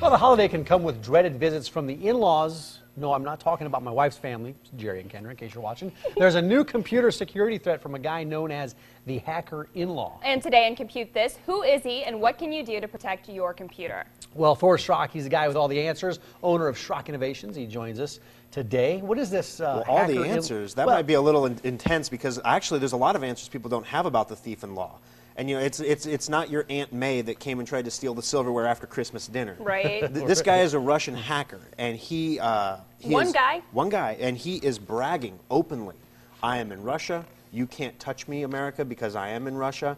Well, the holiday can come with dreaded visits from the in-laws. No, I'm not talking about my wife's family, Jerry and Kendra, in case you're watching. There's a new computer security threat from a guy known as the hacker in-law. And today in Compute This, who is he and what can you do to protect your computer? Well, Thor Schrock, he's the guy with all the answers, owner of Schrock Innovations. He joins us today. What is this? All the answers. That might be a little intense because actually there's a lot of answers people don't have about the thief-in-law. And you know, it's not your Aunt May that came and tried to steal the silverware after Christmas dinner. Right. This guy is a Russian hacker, and he is one guy, and he is bragging openly. I am in Russia. You can't touch me, America, because I am in Russia.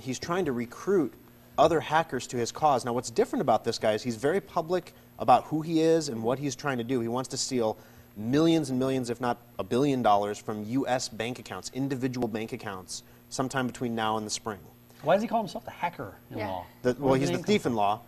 He's trying to recruit other hackers to his cause. Now, what's different about this guy is he's very public about who he is and what he's trying to do. He wants to steal millions and millions, if not $1 billion, from U.S. bank accounts, individual bank accounts, sometime between now and the spring. Why does he call himself the hacker in-law? Yeah. Well, he's the thief-in-law.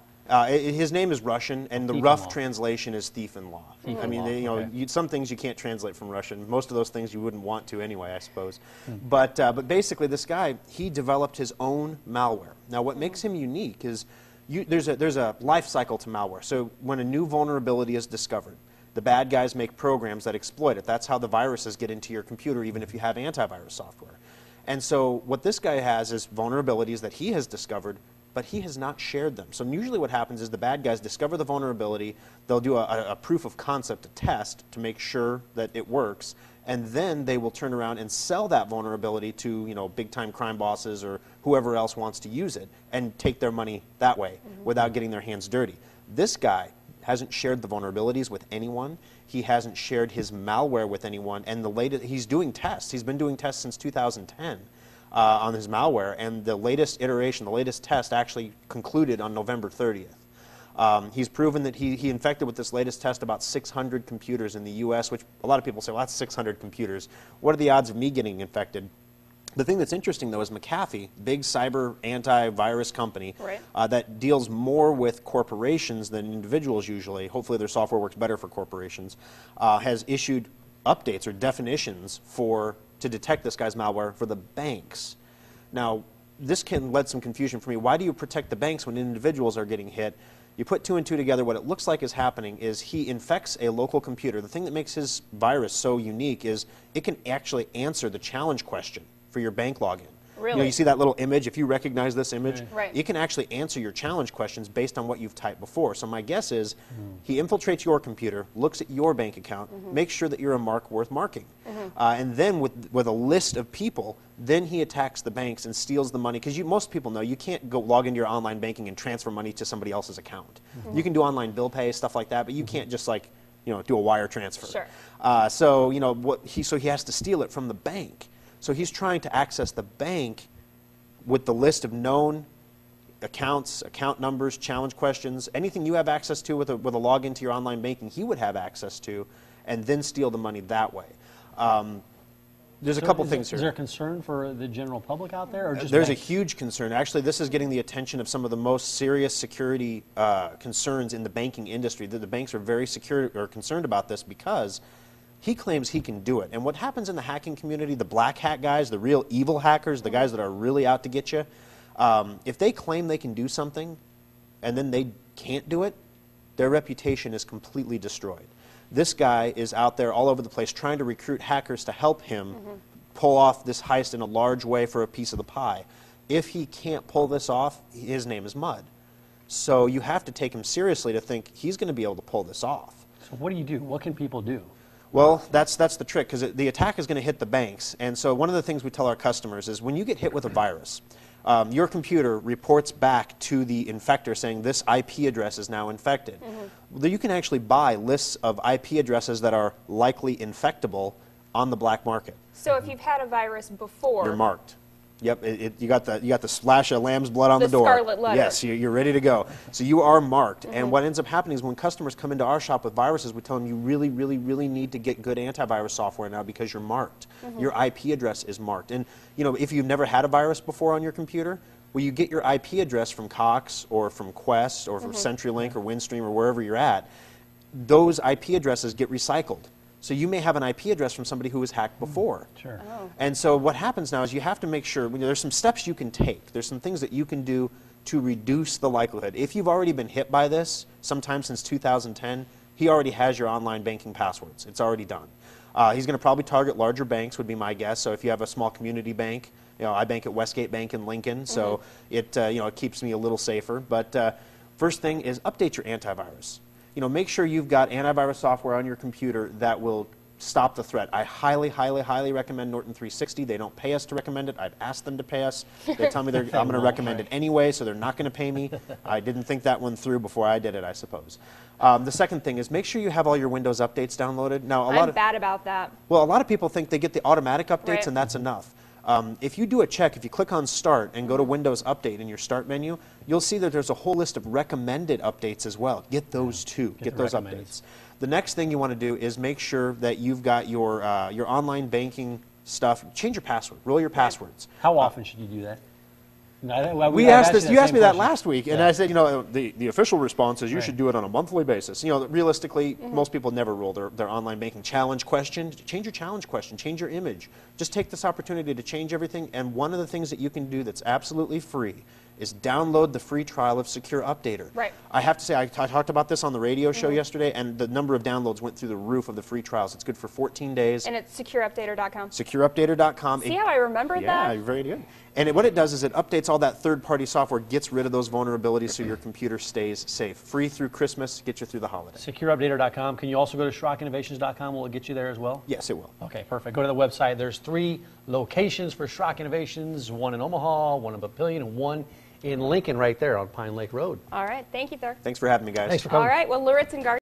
His name is Russian, and the rough translation is thief-in-law. I mean, you know, some things you can't translate from Russian. Most of those things you wouldn't want to anyway, I suppose. But basically, this guy, he developed his own malware. Now, what makes him unique is there's a life cycle to malware. So when a new vulnerability is discovered, the bad guys make programs that exploit it. That's how the viruses get into your computer, even if you have antivirus software. And so what this guy has is vulnerabilities that he has discovered, but he has not shared them. So usually what happens is the bad guys discover the vulnerability, they'll do a proof of concept, a test to make sure that it works, and then they will turn around and sell that vulnerability to, you know, big-time crime bosses or whoever else wants to use it and take their money that way without getting their hands dirty. This guy hasn't shared the vulnerabilities with anyone. He hasn't shared his malware with anyone. And the latest, he's doing tests. He's been doing tests since 2010 on his malware. And the latest iteration, the latest test actually concluded on November 30th. He's proven that he infected with this latest test about 600 computers in the US, which a lot of people say, well, that's 600 computers. What are the odds of me getting infected? The thing that's interesting, though, is McAfee, big cyber antivirus company that deals more with corporations than individuals usually. Hopefully their software works better for corporations, has issued updates or definitions to detect this guy's malware for the banks. Now, this can lead some confusion for me. Why do you protect the banks when individuals are getting hit? You put two and two together, what it looks like is happening is he infects a local computer. The thing that makes his virus so unique is it can actually answer the challenge question for your bank login. Really? You know, you see that little image, if you recognize this image, it can actually answer your challenge questions based on what you've typed before. So my guess is he infiltrates your computer, looks at your bank account, makes sure that you're a mark worth marking. And then with a list of people, then he attacks the banks and steals the money. Because most people know you can't go log into your online banking and transfer money to somebody else's account. You can do online bill pay, stuff like that, but you can't just like, you know, do a wire transfer. So, you know, so he has to steal it from the bank. So he's trying to access the bank with the list of known accounts, account numbers, challenge questions, anything you have access to with a login to your online banking, he would have access to, and then steal the money that way. There's a couple things here. Is there a concern for the general public out there? Or just there's a huge concern. Actually, this is getting the attention of some of the most serious security concerns in the banking industry. The banks are very secure or concerned about this because he claims he can do it. And what happens in the hacking community, the black hat guys, the real evil hackers, the guys that are really out to get you, if they claim they can do something and then they can't do it, their reputation is completely destroyed. This guy is out there all over the place trying to recruit hackers to help him pull off this heist in a large way for a piece of the pie. If he can't pull this off, his name is mud. So you have to take him seriously to think he's going to be able to pull this off. So what do you do? What can people do? Well, that's the trick, because the attack is going to hit the banks. And so one of the things we tell our customers is when you get hit with a virus, your computer reports back to the infector saying this IP address is now infected. You can actually buy lists of IP addresses that are likely infectable on the black market. So if you've had a virus before, you're marked. Yep, you got the splash of lamb's blood on the door. The scarlet letter. Yes, you're ready to go. So you are marked. And what ends up happening is when customers come into our shop with viruses, we tell them you really, really, really need to get good antivirus software now because you're marked. Your IP address is marked. And you know, if you've never had a virus before on your computer, well, you get your IP address from Cox or from Quest or from CenturyLink or Windstream or wherever you're at. Those IP addresses get recycled. So you may have an IP address from somebody who was hacked before. And so what happens now is you have to make sure, there's some steps you can take. There's some things that you can do to reduce the likelihood. If you've already been hit by this, sometime since 2010, he already has your online banking passwords. It's already done. He's going to probably target larger banks, would be my guess. So if you have a small community bank, you know, I bank at Westgate Bank in Lincoln, so it you know, it keeps me a little safer. But first thing is update your antivirus. You know, make sure you've got antivirus software on your computer that will stop the threat. I highly, highly, highly recommend Norton 360. They don't pay us to recommend it. I've asked them to pay us. They tell me they're, I'm going to recommend it anyway, so they're not going to pay me. I didn't think that one through before I did it, I suppose. The second thing is make sure you have all your Windows updates downloaded. Now, I'm bad about that. Well, a lot of people think they get the automatic updates and that's enough. If you do a check, if you click on Start and go to Windows Update in your Start menu, you'll see that there's a whole list of recommended updates as well. Get those too. Get those updates. The next thing you want to do is make sure that you've got your online banking stuff. Change your password. Roll your passwords. How often should you do that? We asked this, you asked me that last week, and I said, you know, the official response is you should do it on a monthly basis. You know, realistically, most people never roll their online banking challenge question. Change your challenge question. Change your image. Just take this opportunity to change everything, and one of the things that you can do that's absolutely free is download the free trial of Secure Updater. Right. I have to say, I talked about this on the radio show yesterday, and the number of downloads went through the roof of the free trials. It's good for 14 days. And it's secureupdater.com. Secureupdater.com. See how I remembered that? Yeah, very good. And what it does is it updates all that third-party software, gets rid of those vulnerabilities so your computer stays safe. Free through Christmas, get you through the holiday. Secureupdater.com. Can you also go to SchrockInnovations.com? Will it get you there as well? Yes, it will. Okay, perfect. Go to the website. There's 3 locations for Schrock Innovations, 1 in Omaha, 1 in Papillion, and 1 in Lincoln right there on Pine Lake Road. All right. Thank you, Thor. Thanks for having me, guys. Thanks for coming. All right. Well, Luritz and Gardner.